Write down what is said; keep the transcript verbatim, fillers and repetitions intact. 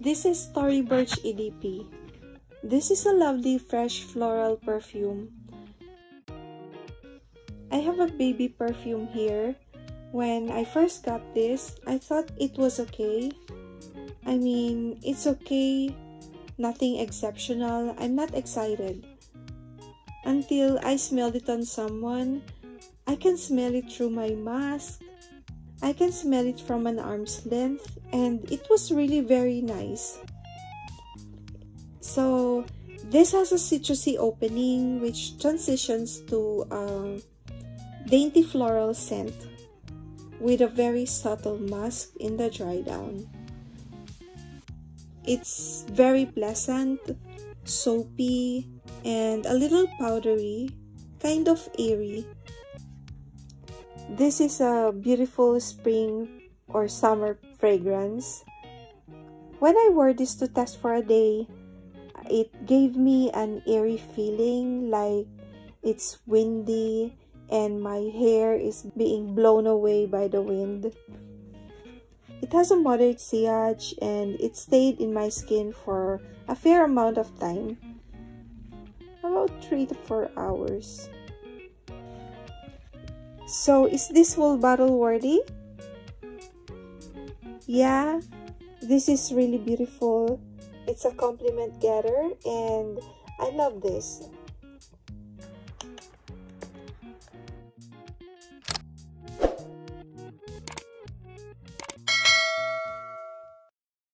This is Tory Burch E D P. This is a lovely fresh floral perfume. I have a baby perfume here. When I first got this, I thought it was okay. I mean, it's okay. Nothing exceptional. I'm not excited. Until I smelled it on someone. I can smell it through my mask. I can smell it from an arm's length, and it was really very nice. So, this has a citrusy opening which transitions to a dainty floral scent with a very subtle musk in the dry down. It's very pleasant, soapy, and a little powdery, kind of airy. This is a beautiful spring or summer fragrance. When I wore this to test for a day, it gave me an airy feeling, like it's windy and my hair is being blown away by the wind. It has a moderate sillage and it stayed in my skin for a fair amount of time, about three to four hours. So, is this whole bottle worthy? Yeah, this is really beautiful. It's a compliment getter and I love this.